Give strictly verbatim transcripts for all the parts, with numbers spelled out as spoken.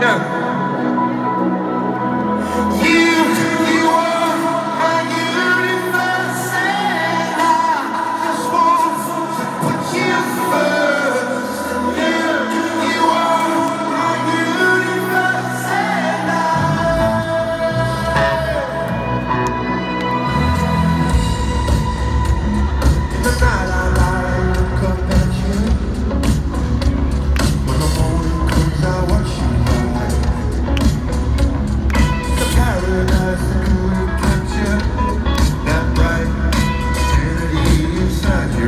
No. You.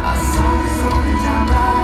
I saw this all the time.